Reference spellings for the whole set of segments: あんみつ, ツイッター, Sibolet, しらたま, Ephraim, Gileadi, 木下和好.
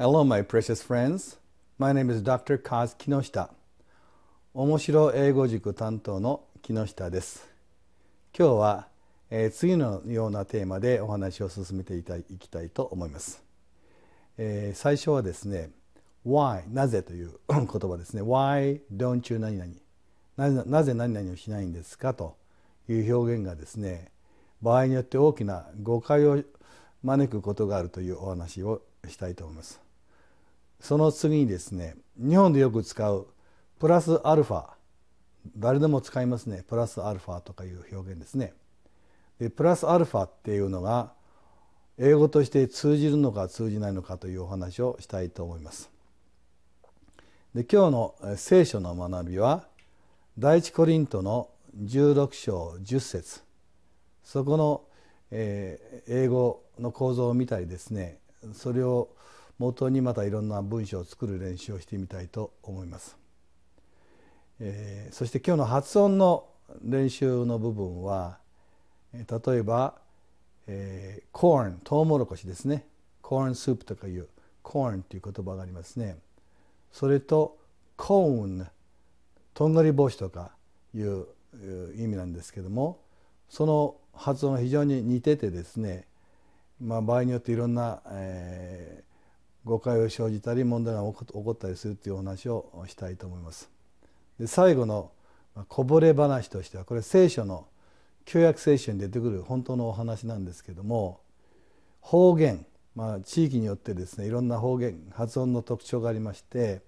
Hello, my precious friends. My name is Dr. Kaz Kinoshita. 面白英語塾担当の木下です。今日は、次のようなテーマでお話を進めていきたいと思います。最初はですね、Why なぜという言葉ですね。Why don't you 何々 なぜ何々をしないんですかという表現がですね、場合によって大きな誤解を招くことがあるというお話をしたいと思います。その次にですね、日本でよく使うプラスアルファ、誰でも使いますね。プラスアルファとかいう表現ですね。で、プラスアルファっていうのが英語として通じるのか通じないのかというお話をしたいと思います。で、今日の聖書の学びは第一コリントの16章10節、そこの、英語の構造を見たりですね、それを元にまたいろんな文章を作る練習をしてみたいと思います。そして今日の発音の練習の部分は、例えば、コーン、トウモロコシですね。コーンスープとかいうコーンという言葉がありますね。それとコーン、とんがり帽子とかいう意味なんですけども、その発音が非常に似ててですね、場合によっていろんな、誤解を生じたり問題が起こったりするというお話をしたいと思います。で、最後のこぼれ話としては、これ聖書の旧約聖書に出てくる本当のお話なんですけども、方言、地域によってですね、いろんな方言、発音の特徴がありまして、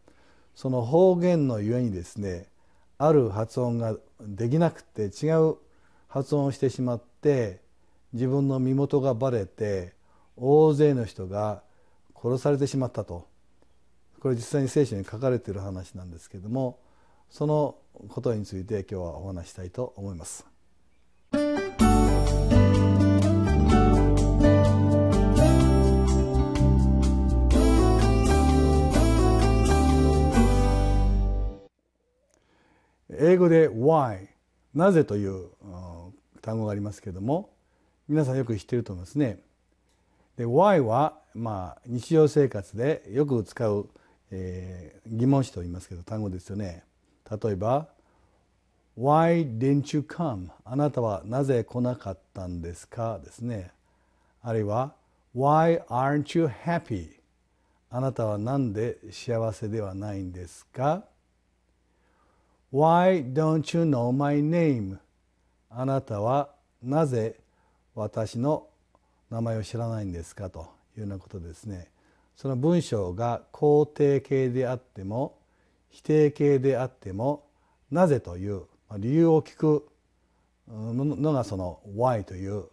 その方言のゆえにですね、ある発音ができなくて違う発音をしてしまって、自分の身元がバレて大勢の人が殺されてしまったと、これ実際に聖書に書かれている話なんですけれども、そのことについて今日はお話したいと思います。英語で Why なぜという単語がありますけれども、皆さんよく知っていると思いますね。で、Why は、日常生活でよく使う、疑問詞と言いますけど、単語ですよね。例えば Why didn't you come? あなたはなぜ来なかったんですかですね。あるいは Why aren't you happy? あなたはなんで幸せではないんですか。 Why don't you know my name? あなたはなぜ私の名前を知らないんですかというようなことですね。その文章が肯定形であっても否定形であっても、なぜという理由を聞くのがその Why という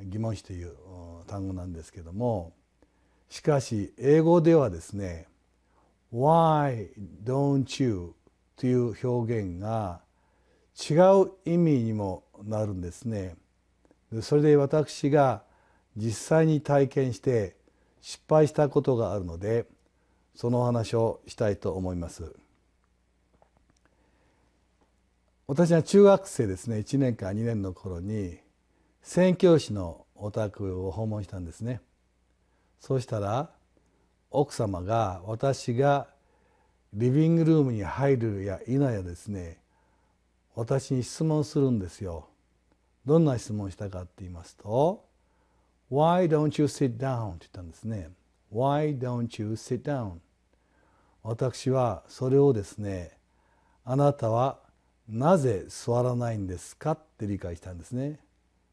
疑問詞という単語なんですけども、しかし英語ではですね、 Why don't you という表現が違う意味にもなるんですね。それで私が実際に体験して失敗したことがあるので、そのお話をしたいと思います。私は中学生ですね、1年か2年の頃に宣教師のお宅を訪問したんですね。そうしたら奥様が、私がリビングルームに入るや否やですね、私に質問するんですよ。どんな質問をしたかって言いますと、 Why don't you sit down? って言ったんですね。 Why don't you sit down? 私はそれをですね、あなたはなぜ座らないんですかって理解したんですね。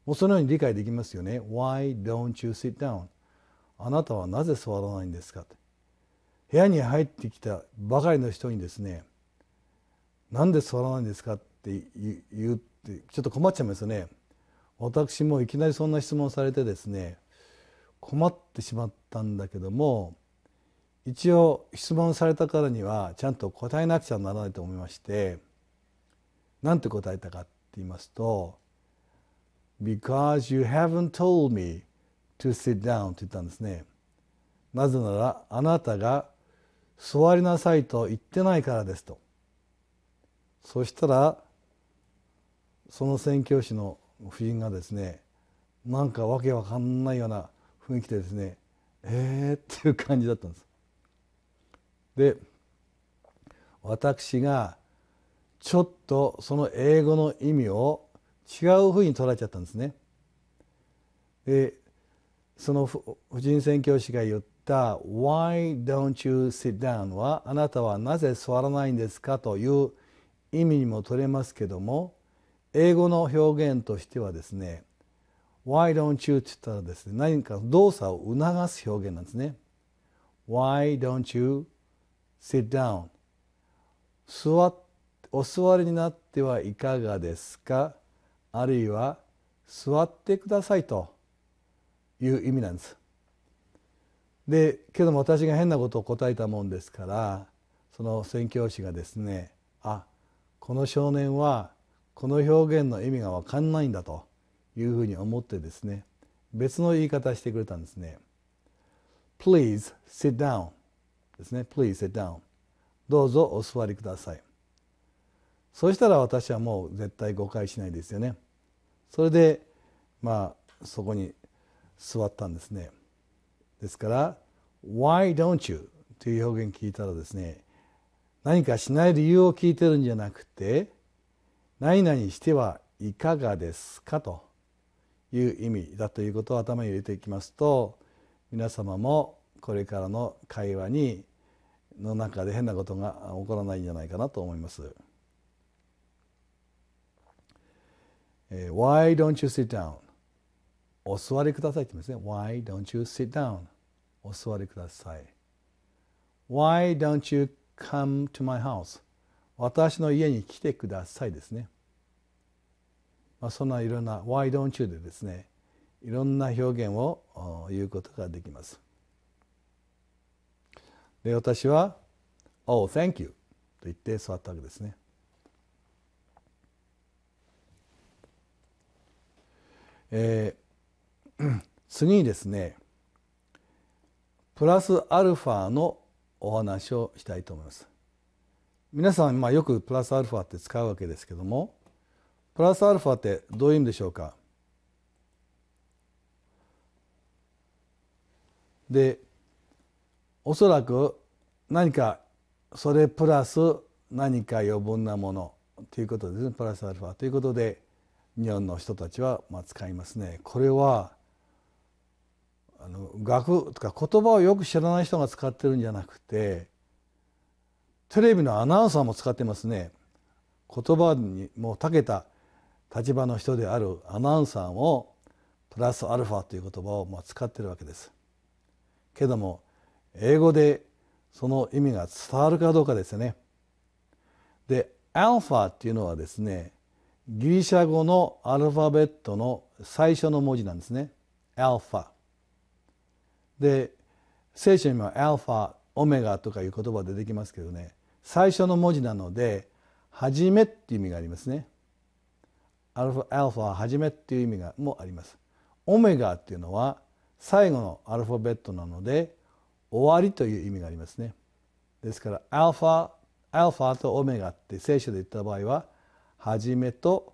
もうそのように理解できますよね。 Why don't you sit down? あなたはなぜ座らないんですかって、部屋に入ってきたばかりの人にですね、なんで座らないんですかって言うってちょっと困っちゃいますよね。私もいきなりそんな質問されてですね、困ってしまったんだけども、一応質問されたからにはちゃんと答えなくちゃならないと思いまして、なんて答えたかって言いますと、 Because you haven't told me to sit down と言ったんですね。なぜならあなたが座りなさいと言ってないからですと。そしたらその宣教師の夫人がですね、なんかわけわかんないような雰囲気でですね、っていう感じだったんです。で、私がちょっとその英語の意味を違うふうに捉えちゃったんですね。で、その婦人宣教師が言った「Why don't you sit down?」は「あなたはなぜ座らないんですか?」という意味にも取れますけども、英語の表現としてはですね「Why don't you?」って言ったらですね、何か動作を促す表現なんですね。Why don't you sit down? お座りになってはいかがですか、あるいは座ってくださいという意味なんです。で、けども私が変なことを答えたもんですから、その宣教師がですね、あ、この少年はこの表現の意味が分かんないんだというふうに思ってですね、別の言い方してくれたんですね。Please sit down ですね。Please sit down。どうぞお座りください。そしたら私はもう絶対誤解しないですよね。それでまあそこに座ったんですね。ですから「Why don't you?」という表現聞いたらですね、何かしない理由を聞いてるんじゃなくて「何々してはいかがですか?」という意味だということを頭に入れていきますと、皆様もこれからの会話の中で変なことが起こらないんじゃないかなと思います。Why don't you sit down? お座りくださいって言うんですね。Why don't you sit down? お座りください。Why don't you come to my house? 私の家に来てくださいですね。まあ、そんないろんな Why don't you でですね、いろんな表現を言うことができます。で、私は「Oh, thank you」と言って座ったわけですね。次にですね、プラスアルファのお話をしたいと思います。皆さん、まあ、よくプラスアルファって使うわけですけども、プラスアルファってどういう意味でしょうか。で、おそらく何かそれプラス何か余分なものということですね。プラスアルファということで日本の人たちはまあ使いますね。これは学とか言葉をよく知らない人が使ってるんじゃなくて、テレビのアナウンサーも使ってますね。言葉にもう長けた立場の人であるアナウンサーもプラスアルファという言葉をまあ使ってるわけです。けども英語でその意味が伝わるかどうかですよね。で、アルファっていうのはですね、ギリシャ語のアルファベットの最初の文字なんですね。アルファで、聖書にもアルファオメガとかいう言葉出てきますけどね、最初の文字なので初めっていう意味がありますね。アルファ初めっていう意味がもあります。オメガっていうのは最後のアルファベットなので終わりという意味がありますね。ですからアルファとオメガって聖書で言った場合は始めと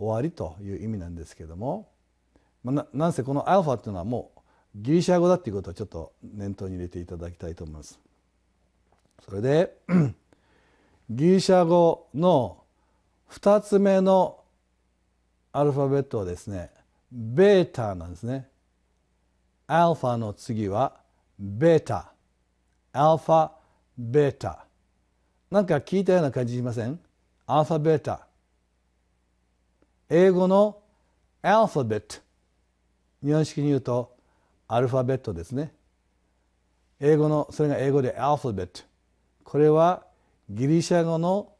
終わりという意味なんですけども、なんせこのアルファっていうのはもうギリシャ語だっていうことをちょっと念頭に入れていただきたいと思います。それでギリシャ語の2つ目のアルファベットはですね、ベータなんですね。アルファの次はベータ、アルファベータ、なんか聞いたような感じしません？アルファベータ、英語のアルファベット、日本式に言うとアルファベットですね。それが英語でアルファベット、これはギリシャ語の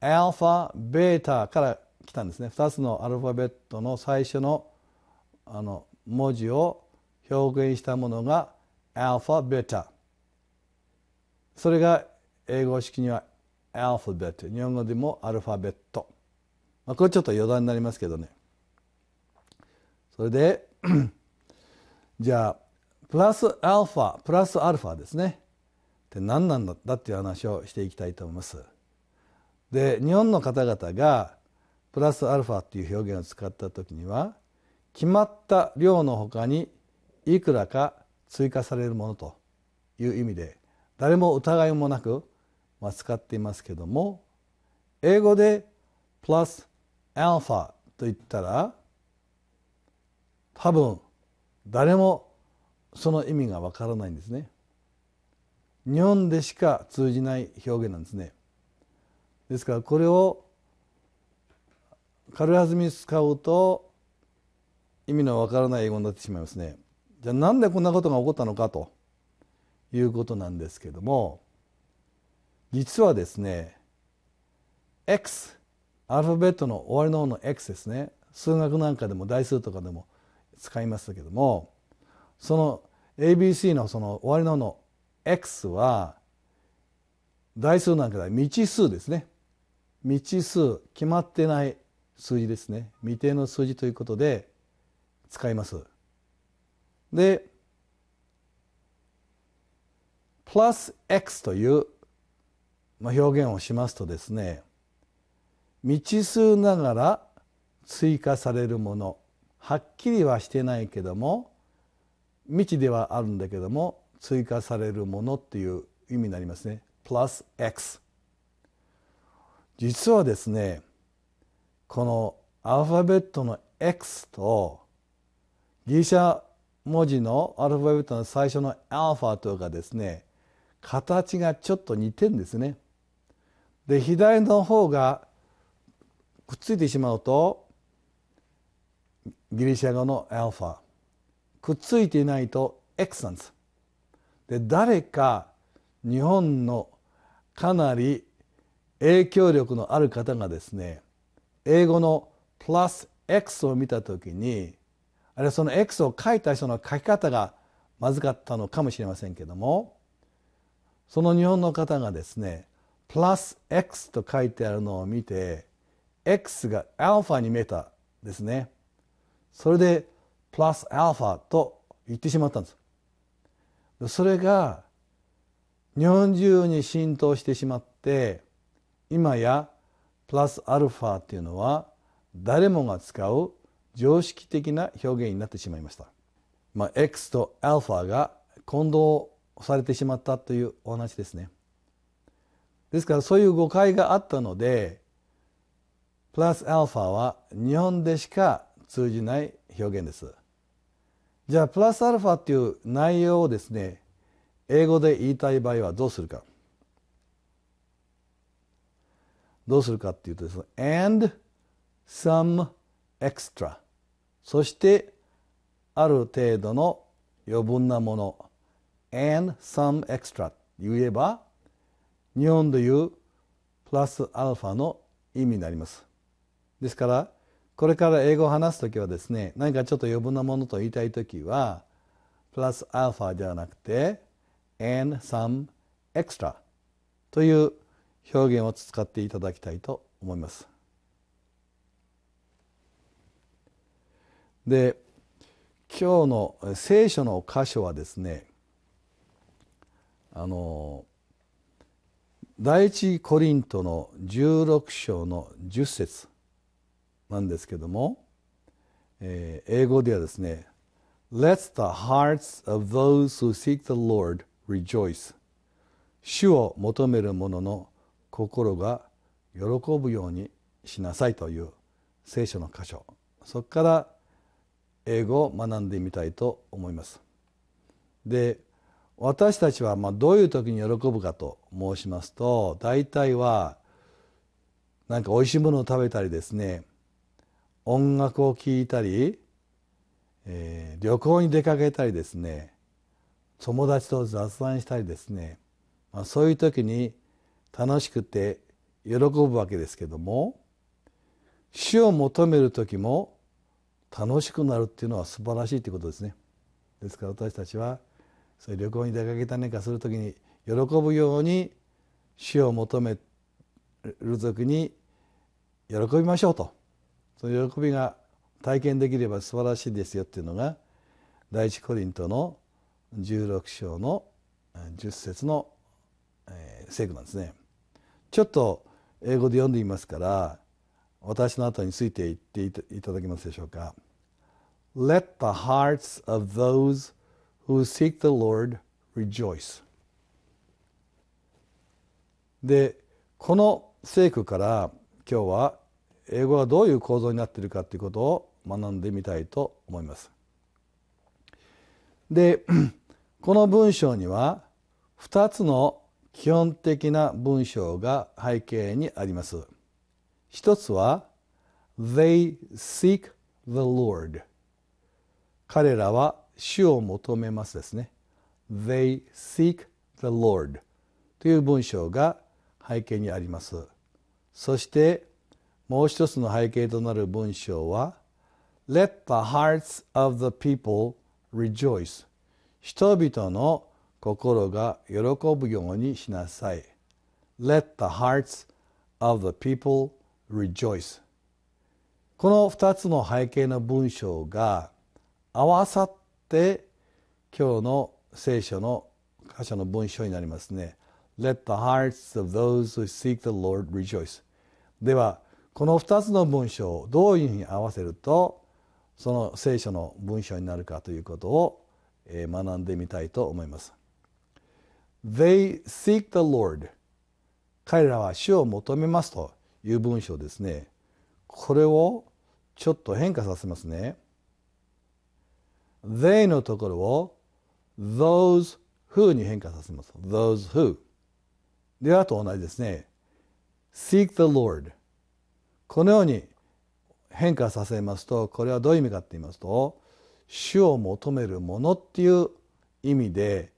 アルファベータから来たんですね。2つのアルファベットの最初の文字を表現したものがアルファベータ、それが英語式にはアルファベット、日本語でもアルファベット、まあ、これちょっと余談になりますけどね。それでじゃあプラスアルファですねって何なんだっていう話をしていきたいと思います。で、日本の方々がプラスアルファっていう表現を使った時には、決まった量のほかにいくらか追加されるものという意味で、誰も疑いもなく使っていますけども、英語でプラスアルファと言ったら多分誰もその意味がわからないんですね。日本でしか通じない表現なんですね。ですからこれを軽はずみ使うと意味のわからない英語になってしまいますね。じゃあなんでこんなことが起こったのかということなんですけども、実はですね X、 アルファベットの終わりの方の X ですね、数学なんかでも代数とかでも使いましたけども、その ABC のその終わりの方の X は代数なんかでは未知数ですね。未知数、決まってない数字ですね、未定の数字ということで使います。でプラス X という表現をしますとですね、未知数ながら追加されるもの、はっきりはしてないけども未知ではあるんだけども追加されるものっていう意味になりますね。プラス X、 実はですねこのアルファベットの X とギリシャ文字のアルファベットの最初のアルファとかですね、形がちょっと似てるんですね。で左の方がくっついてしまうとギリシャ語のアルファ、くっついていないと X なんです。で誰か日本のかなり影響力のある方がですね、英語のプラス X を見たときに、あるいはその X を書いた人の書き方がまずかったのかもしれませんけども、その日本の方がですねプラス X と書いてあるのを見て X がアルファに見えたですね。それでプラスアルファと言ってしまったんです。それが日本中に浸透してしまって、今やプラスアルファっていうのは誰もが使う常識的な表現になってしまいました。X とアルファが混同されてしまったというお話ですね。ですからそういう誤解があったので、プラスアルファは日本でしか通じない表現です。じゃあプラスアルファという内容をですね、英語で言いたい場合はどうするか。どうするかっていうとですね、and some extra、 そしてある程度の余分なもの、 and some extra 言えば日本でいうプラスアルファの意味になります。ですからこれから英語を話すときはですね、何かちょっと余分なものと言いたいときはプラスアルファではなくて and some extra という表現を使っていただきたいと思います。で今日の聖書の箇所はですね、第一コリントの16章の10節なんですけども、英語ではですね Let the hearts of those who seek the Lord rejoice、 主を求める者の心が喜ぶようにしなさいという聖書の箇所、そこから英語を学んでみたいと思います。で私たちはどういう時に喜ぶかと申しますと、大体は何かおいしいものを食べたりですね、音楽を聴いたり、旅行に出かけたりですね、友達と雑談したりですね、そういう時に楽しくて喜ぶわけですけども、主を求める時も楽しくなるっていうのは素晴らしいってことですね。ですから私たちはそういう旅行に出かけたりなんかするときに喜ぶように、主を求めるときに喜びましょうと、その喜びが体験できれば素晴らしいですよっていうのが第一コリントの16章の10節の聖句なんですね。ちょっと英語で読んでみますから私の後について言っていただけますでしょうか。Let the hearts of those who seek the Lord rejoice. でこの聖句から今日は英語がどういう構造になっているかということを学んでみたいと思います。でこの文章には2つの基本的な文章が背景にあります。一つは They seek the Lord。 彼らは主を求めますですね。 They seek the Lord という文章が背景にあります。そしてもう一つの背景となる文章は Let the hearts of the people rejoice。 人々の心が喜ぶようにしなさい。 Let the hearts of the people rejoice。 この2つの背景の文章が合わさって今日の聖書の箇所の文章になりますね。 Let the hearts of those who seek the Lord rejoice。 ではこの2つの文章をどういうふうに合わせるとその聖書の文章になるかということを学んでみたいと思います。 They seek the Lord。 彼らは主を求めますという文章ですね。これをちょっと変化させますね。 They のところを Those who に変化させます。 Those who であと同じですね。 Seek the Lord このように変化させますと、これはどういう意味かと言いますと、主を求めるものっていう意味で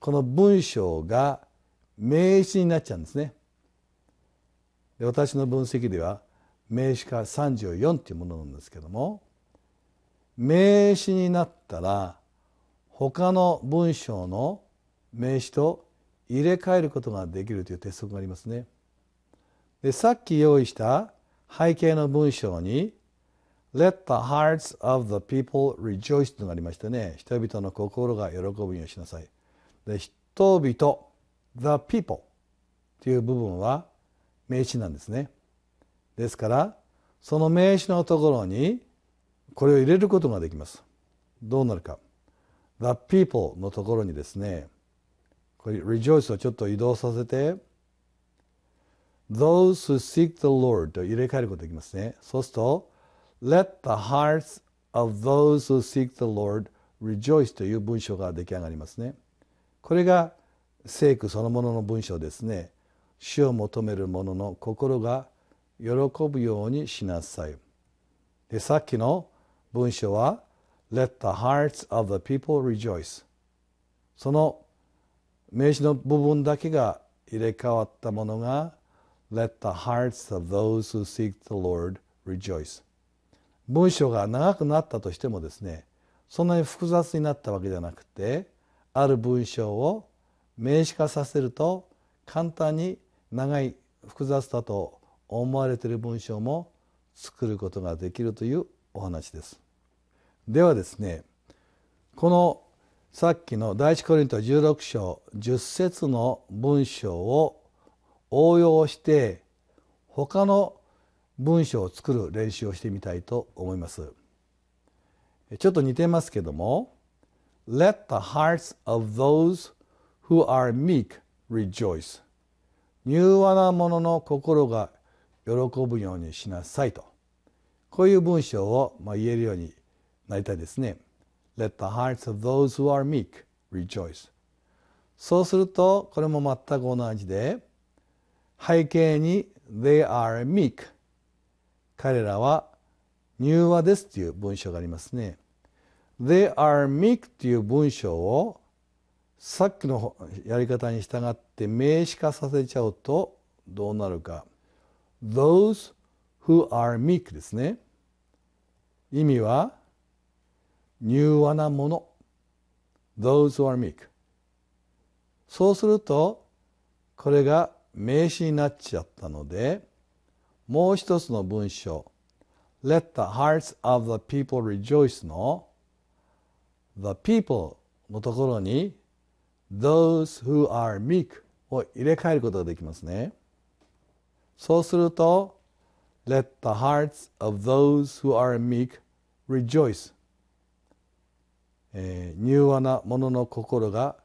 この文章が名詞になっちゃうんですね。で私の分析では名詞化34っていうものなんですけども、名詞になったら他の文章の名詞と入れ替えることができるという鉄則がありますね。でさっき用意した背景の文章にLet the hearts of the people rejoice となりましたね。人々の心が喜ぶようにしなさい。で、人々 the people という部分は名詞なんですね。ですからその名詞のところにこれを入れることができます。どうなるか。the people のところにですね、これ rejoice をちょっと移動させて those who seek the Lord と入れ替えることができますね。そうするとLet the hearts of those who seek the Lord rejoice という文章が出来上がりますね。これが聖句そのものの文章ですね。主を求める者の心が喜ぶようにしなさい。で、さっきの文章は Let the hearts of the people rejoice。 その名詞の部分だけが入れ替わったものが Let the hearts of those who seek the Lord rejoice。文章が長くなったとしてもですね、そんなに複雑になったわけじゃなくて、ある文章を名詞化させると簡単に長い複雑だと思われている文章も作ることができるというお話です。ではですね、このさっきの第一コリント16章10節の文章を応用して他の文章を作る練習をしてみたいと思います。ちょっと似てますけども Let the hearts of those who are meek rejoice。 柔和な者の心が喜ぶようにしなさいと、こういう文章を言えるようになりたいですね。 Let the hearts of those who are meek rejoice。 そうするとこれも全く同じで背景に They are meek、彼らは柔和ですという文章がありますね。They are meek という文章をさっきのやり方に従って名詞化させちゃうとどうなるか。Those who are meek ですね。意味は柔和なもの。Those who are meek。そうするとこれが名詞になっちゃったので、もう一つの文章 Let the hearts of the people rejoice の The people のところに Those who are meek を入れ替えることができますね。そうすると Let the hearts of those who are meek rejoice、柔和な者の心が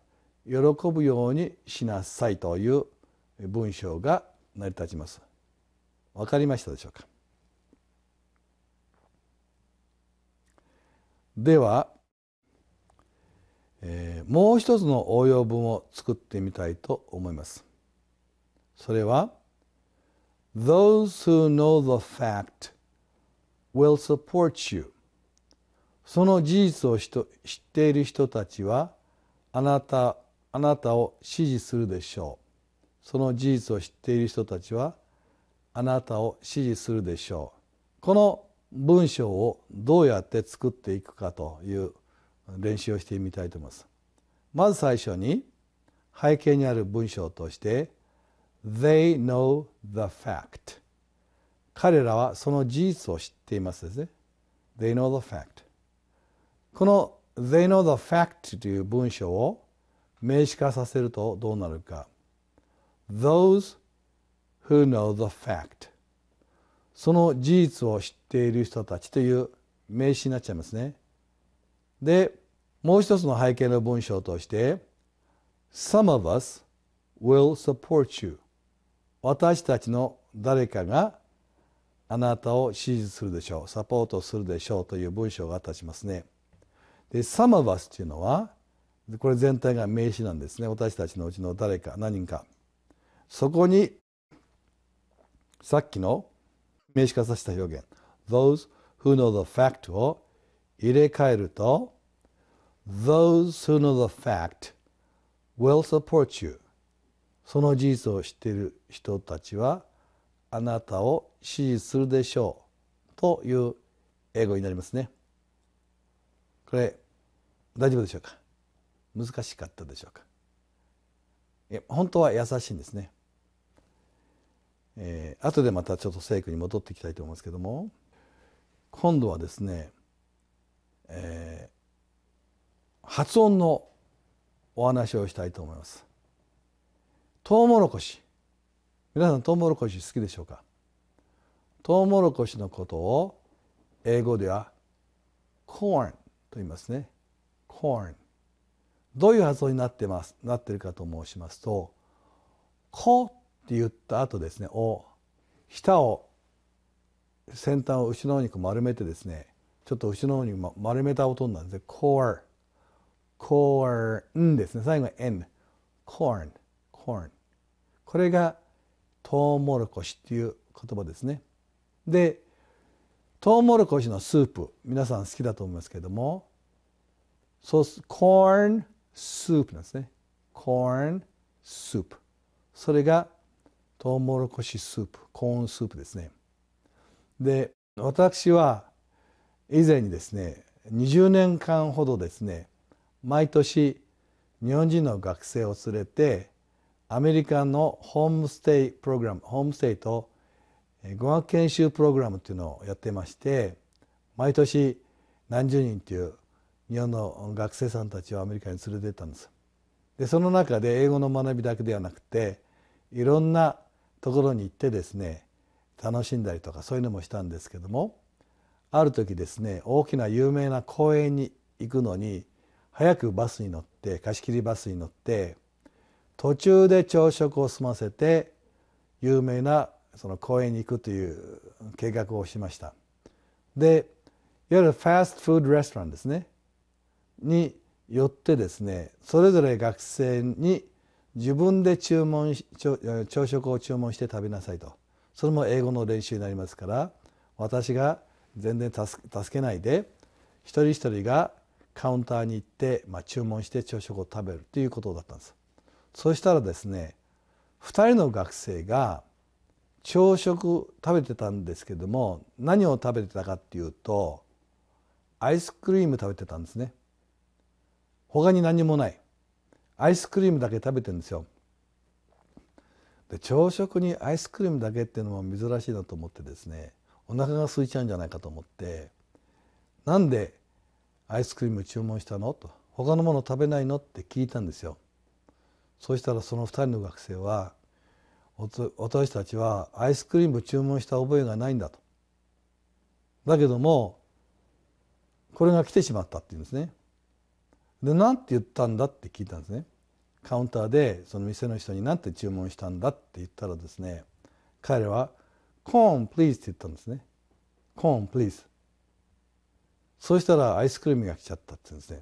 喜ぶようにしなさいという文章が成り立ちます。分かりましたでしょうか。では、もう一つの応用文を作ってみたいと思います。それは Those who know the fact will support you。 その事実を知っている人たちはあなたを支持するでしょう。その事実を知っている人たちはあなたを支持するでしょう。この文章をどうやって作っていくかという練習をしてみたいと思います。まず最初に背景にある文章として「They know the fact」。彼らはその事実を知っていますですね。「They know the fact」。この「They know the fact」という文章を名詞化させるとどうなるか。Those who know the fact。その事実を知っている人たちという名詞になっちゃいますね。で、もう一つの背景の文章として「Some of us will support you」。私たちの誰かがあなたを支持するでしょう、サポートするでしょうという文章が立ちますね。で、Some of us というのはこれ全体が名詞なんですね。私たちのうちの誰か何人か。そこにさっきの名詞化させた表現 Those who know the fact を入れ替えると Those who know the fact will support you。 その事実を知っている人たちはあなたを支持するでしょうという英語になりますね。これ大丈夫でしょうか。難しかったでしょうか。本当は優しいんですね。後でまたちょっと聖句に戻っていきたいと思いますけども、今度はですね、発音のお話をしたいと思います。トウモロコシ、皆さんトウモロコシ好きでしょうか。トウモロコシのことを英語ではコーンと言いますね。コーン、どういう発音になっているかと申しますと、コって言った後ですね、舌を先端を後ろの方に丸めてですね、ちょっと後ろの方に丸めた音なんですね。コーン、コーンですね。最後は n、コーン、コーン。これがトウモロコシっていう言葉ですね。で、トウモロコシのスープ、皆さん好きだと思いますけれども、そうす、コーンスープなんですね。コーンスープ。それがトウモロコシスープ、コーンスープですね。で、私は以前にですね、20年間ほどですね、毎年日本人の学生を連れてアメリカのホームステイプログラム、ホームステイと語学研修プログラムというのをやってまして、毎年何十人という日本の学生さんたちをアメリカに連れて行ったんです。で、その中で英語の学びだけではなくて、いろんなところに行ってですね、楽しんだりとかそういうのもしたんですけども、ある時ですね、大きな有名な公園に行くのに早くバスに乗って、貸し切りバスに乗って、途中で朝食を済ませて有名なその公園に行くという計画をしました。で、いわゆるファストフードレストランですねによってですね、それぞれ学生に自分で朝食を注文して食べなさいと。それも英語の練習になりますから、私が全然助けないで一人一人がカウンターに行って、注文して朝食を食べるということだったんです。そしたらですね、2人の学生が朝食食べてたんですけども、何を食べてたかっていうとアイスクリーム食べてたんですね。他に何もない、アイスクリームだけ食べてるんですよ。で、朝食にアイスクリームだけっていうのも珍しいなと思ってですね、お腹が空いちゃうんじゃないかと思って、なんでアイスクリーム注文したのと、他のもの食べないのって聞いたんですよ。そうしたらその2人の学生は、私たちはアイスクリーム注文した覚えがないんだと。だけどもこれが来てしまったっていうんですね。で、なんて言ったんだって聞いたんですね。カウンターでその店の人になって注文したんだって言ったらですね、彼はコーンプリーズって言ったんですね。コーンプリーズ。そうしたらアイスクリームが来ちゃったって言うんですね。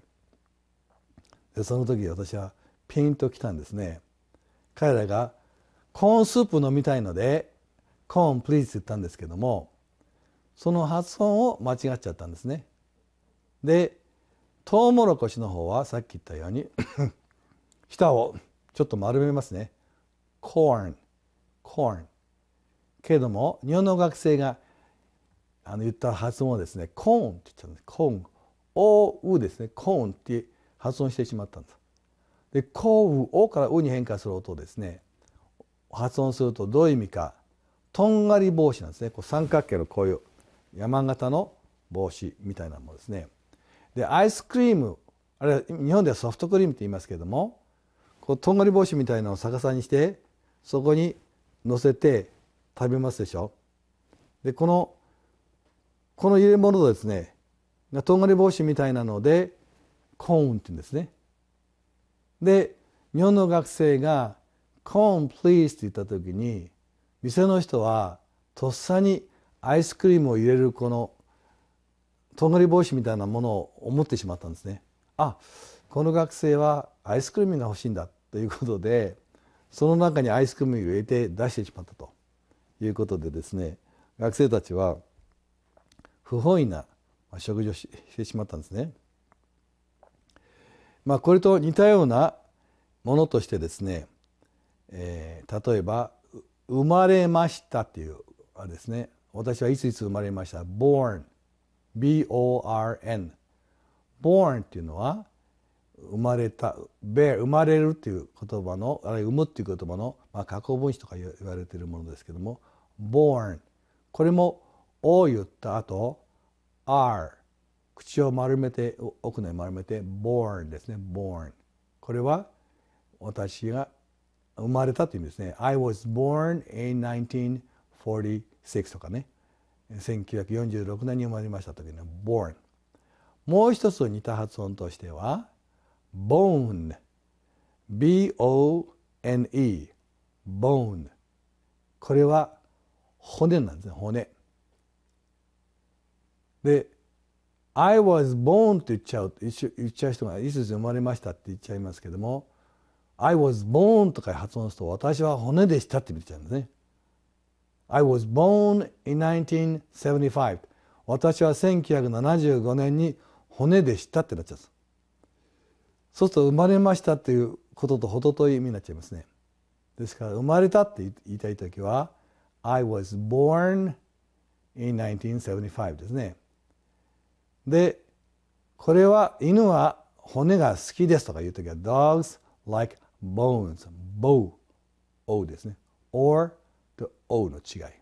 でその時私はピンと来たんですね。彼らがコーンスープ飲みたいのでコーンプリーズって言ったんですけども、その発音を間違っちゃったんですね。でトウモロコシの方はさっき言ったように舌をちょっと丸めますね。コーン、コーン。けれども日本の学生が言った発音はですね、コーンって言っちゃうんです。コーン、おうですね。コーンって発音してしまったんです。で、こう、おからうに変化する音をですね、発音するとどういう意味か、とんがり帽子なんですね。こう三角形のこういう山形の帽子みたいなものですね。で、アイスクリーム、あれは日本ではソフトクリームって言いますけれども、こうとんがり帽子みたいなのを逆さにしてそこに乗せて食べますでしょ。でこの入れ物ですね、とんがり帽子みたいなのでコーンって言うんですね。で日本の学生がコーンプリーズって言った時に店の人はとっさにアイスクリームを入れるこのとんがり帽子みたいなものを思ってしまったんですね。あ、この学生はアイスクリームが欲しいんだということで、その中にアイスクリームを入れて出してしまったということでですね、学生たちは不本意な食事をしてしまったんですね。これと似たようなものとしてですね、例えば「生まれました」っていうあれですね、私はいついつ生まれました、born、B-O-R-N、born っていうのは生まれた、生まれるっていう言葉の、あるいは生むっていう言葉の、過去分詞とか言われているものですけども、born これも「お」を言った後 R 口を丸めて、奥の丸めて born ですね。 born これは私が生まれたという意味ですね。 I was born in 1946とかね、1946年に生まれましたときの born。 もう一つ似た発音としてはbone、B-O-N-E、bone。これは骨なんですね、骨。で、I was born って言っちゃう人が、いつ生まれましたって言っちゃいますけども、I was born とか発音すると、私は骨でしたって言っちゃうんですね。I was born in 1975。私は1975年に骨でしたってなっちゃうんです。そうすると生まれましたっていうことと程遠い意味になっちゃいますね。ですから生まれたって言いたいときは I was born in 1975 ですね。でこれは犬は骨が好きですとか言うときは dogs like bones、 bow、 o ですね。 or と o の違い。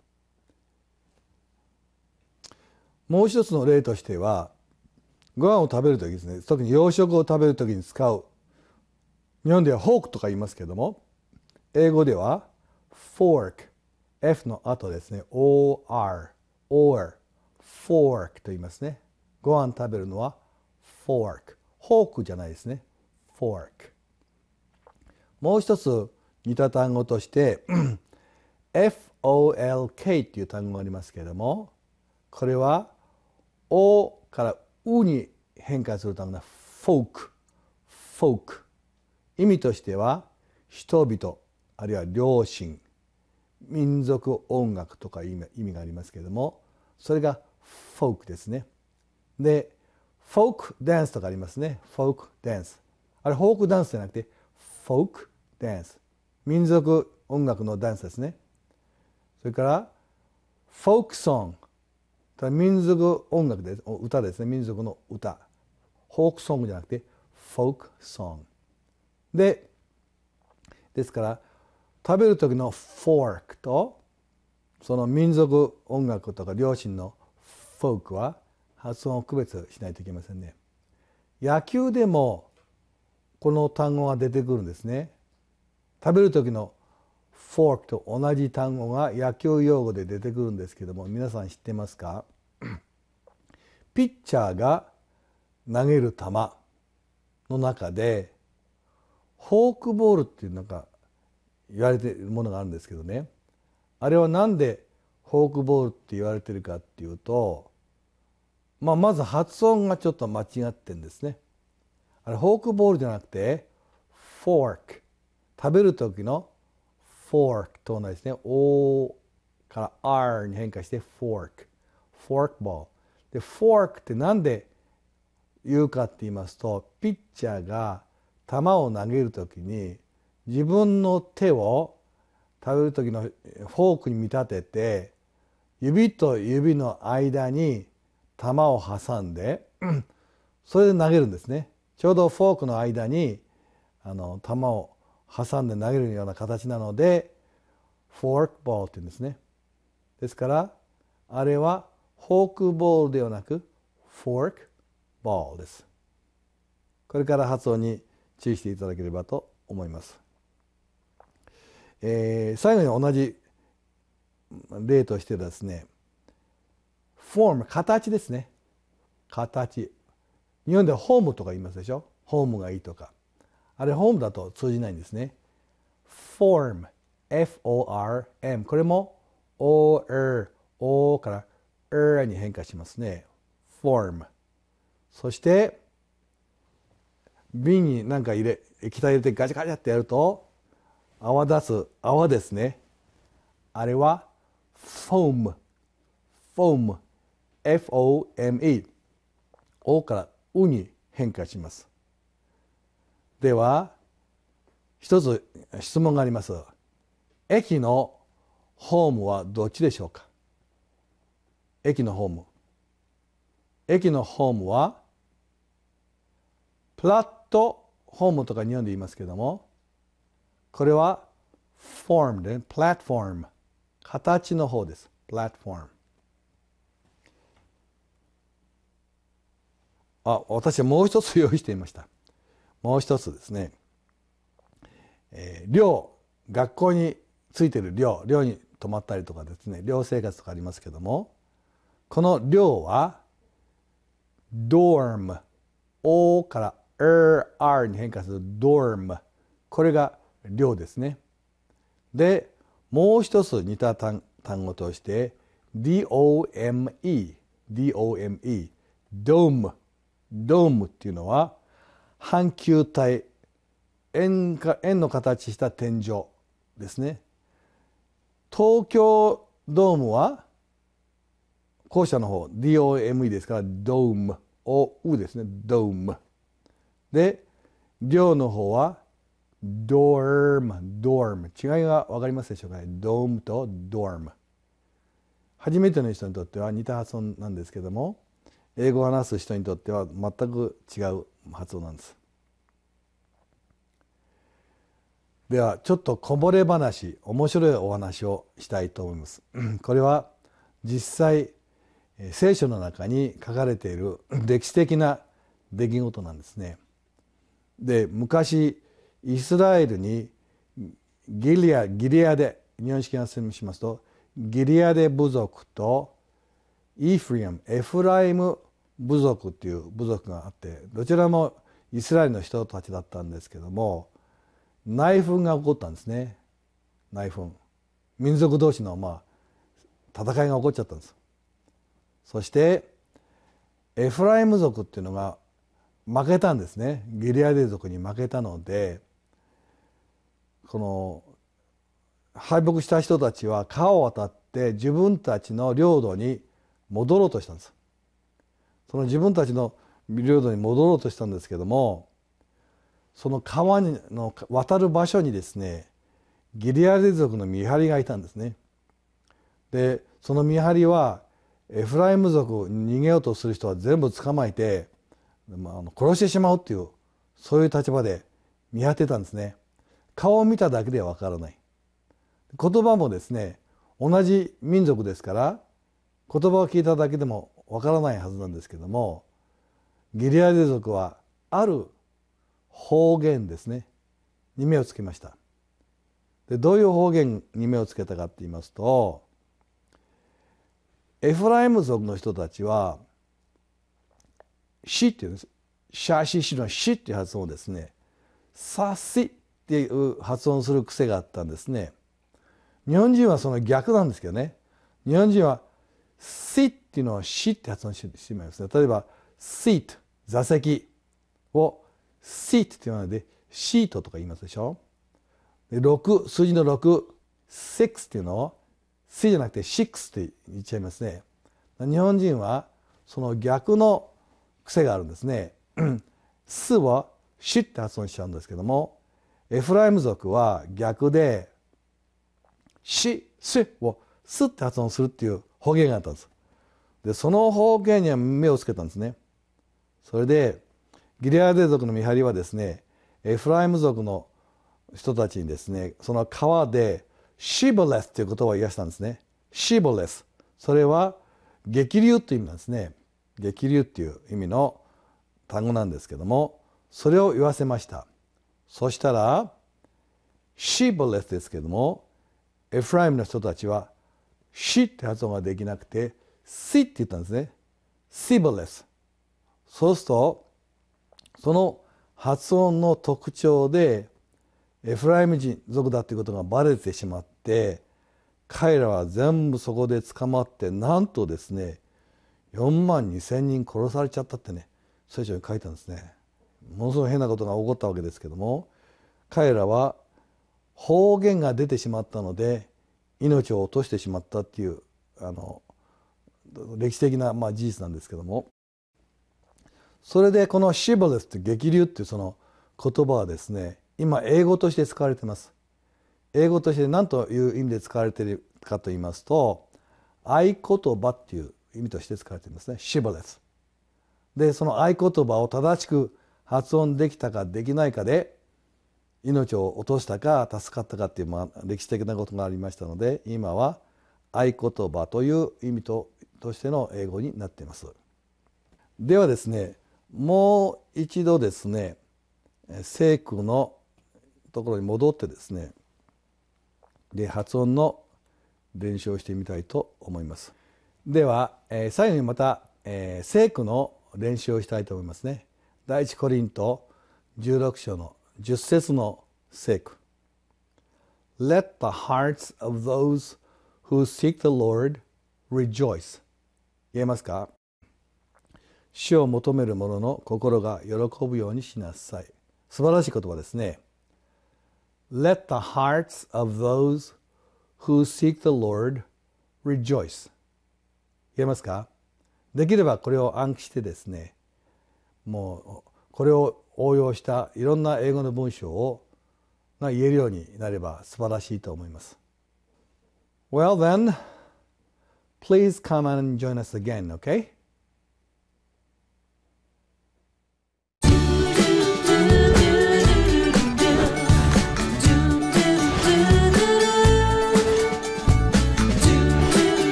もう一つの例としてはご飯を食べるときですね、特に洋食を食べるときに使う、日本ではフォークとか言いますけども、英語ではフォーク、 F の後ですね、 OR、 OR、 フォークと言いますね。ご飯食べるのはフォーク、フォークじゃないですね、フォーク。もう一つ似た単語としてFOLK っていう単語がありますけれども、これは O からうに変換するためのフォーク、フォーク。意味としては人々、あるいは良心、民族音楽とか意味がありますけれども、それがフォークですね。でフォークダンスとかありますね、フォークダンス。あれフォークダンスじゃなくてフォークダンス、民族音楽のダンスですね。それからフォークソング、民族音楽で歌ですね、民族の歌。フォークソングじゃなくてフォークソングで、ですから食べる時のフォークとその民族音楽とか両親のフォークは発音を区別しないといけませんね。野球でもこの単語が出てくるんですね。食べる時のフォークと同じ単語が野球用語で出てくるんですけども、皆さん知ってますか？ピッチャーが投げる球の中でフォークボールっていうなんか言われているものがあるんですけどね、あれはなんでフォークボールって言われてるかっていうと、まず発音がちょっと間違ってんですね。あれフォークボールじゃなくてフォーク、食べる時のフォークと同じですね。 O から R に変化してフォーク、フォークボールで、フォークってなんで言うかって言いますと、ピッチャーが球を投げる時に自分の手を食べる時のフォークに見立てて、指と指の間に球を挟んでそれで投げるんですね。ちょうどフォークの間に球を挟んで投げるような形なのでフォークボールって言うんですね。ですからあれはフォークボールではなくフォークボールです。これから発音に注意していただければと思います。最後に同じ例としてですね、フォーム、形ですね。形、日本ではホームとか言いますでしょ。ホームがいいとか、あれホームだと通じないんですね。フォーム、 F-O-R-M、 これも O から R に変化しますね。フォーム。そして瓶に何か液体入れてガチャガチャってやると泡出す、泡ですね。あれはフォーム、フォーム、 F-O-M-E、 O からUに変化します。では一つ質問があります。駅のホームはどっちでしょうか。駅のホーム、駅のホームはプラットホームとか日本で言いますけども、これはフォームで、プラットフォーム、形の方です。プラットフォーム。あ、私はもう一つ用意していました。もう一つですね、寮、学校についてる寮に泊まったりとかですね、寮生活とかありますけども、この寮はドーム、 O から R に変化するドーム、これが寮ですね。でもう一つ似た単語として D-O-M-E、 D-O-M-E、 ドームっていうのは半球体、 円の形した天井ですね。東京ドームは校舎の方 DOME ですから、ドーム、 OU ですね、ドームで、寮の方はドーム、違いが分かりますでしょうかね。ドームとドーム、初めての人にとっては似た発音なんですけども、英語を話す人にとっては全く違う発音なんです。ではちょっとこぼれ話、面白いお話をしたいと思います。これは実際聖書の中に書かれている歴史的な出来事なんですね。で昔イスラエルにギリアデ、日本式に説明しますとギリアデ部族とエフライム部族っていう部族があって、どちらもイスラエルの人たちだったんですけども、内紛が起こったんですね。内紛、民族同士の戦いが起こっちゃったんです。そしてエフライム族っていうのが負けたんですね。ギリアデ族に負けたので、この敗北した人たちは川を渡って自分たちの領土に戻ろうとしたんです。その自分たちの領土に戻ろうとしたんですけども、その川の渡る場所にですね、ギリアデ族の見張りがいたんですね。でその見張りはエフライム族、逃げようとする人は全部捕まえて殺してしまうっていう、そういう立場で見張ってたんですね。顔を見ただけでは分からない、言葉もですね同じ民族ですから言葉を聞いただけでもわからないはずなんですけども、ギリアデ族はある方言ですねに目をつけました。でどういう方言に目をつけたかっていいますと、エフライム族の人たちは「シ」っていうんです。シャシシの「シ」っていう発音をですね、さしっていう発音する癖があったんですね。日本人はその逆なんですけどね、日本人はしっていうのをしって発音してまいりますね。例えばシート、座席をシートっていうのでシートとか言いますでしょ。で6、数字の6、6っていうのをしじゃなくて6って言っちゃいますね。日本人はその逆の癖があるんですね。すはしって発音しちゃうんですけども、エフライム族は逆でし、すをすって発音するっていう方言があったんです。でその方言には目をつけたんですね。それでギレアデ族の見張りはですね、エフライム族の人たちにですね、その川でシボレスという言葉を言い出したんですね。シボレス、それは激流という意味なんですね。激流っていう意味の単語なんですけども、それを言わせました。そしたらシボレスですけども、エフライムの人たちはシって発音ができなくてシって言ったんですね。シボレス。そうするとその発音の特徴でエフライム人族だということがバレてしまって、彼らは全部そこで捕まって、なんとですね42,000人殺されちゃったってね、聖書に書いたんですね。ものすごい変なことが起こったわけですけども、彼らは方言が出てしまったので命を落としてしまったっていう歴史的な事実なんですけども、それでこの「シボレス」って激流っていうその言葉はですね、今英語として使われています。英語として何という意味で使われているかと言いますと、合言葉っていう意味として使われていますね。シボレスで、その合言葉を正しく発音できたかできないかで命を落としたか助かったかっていう、歴史的なことがありましたので、今は合言葉という意味としての英語になっています。ではですね、もう一度ですね聖句のところに戻ってですね、で発音の練習をしてみたいと思います。では、最後にまた、聖句の練習をしたいと思いますね。第一コリント16章の10節の聖句。 Let the hearts of those who seek the Lord rejoice。 言えますか？主を求める者の心が喜ぶようにしなさい。素晴らしい言葉ですね。Let the hearts of those who seek the Lord rejoice。 言えますか？できればこれを暗記してですね、もうこれを応用したいろんな英語の文章を言えるようになれば素晴らしいと思います。Well then, please come and join us again, okay?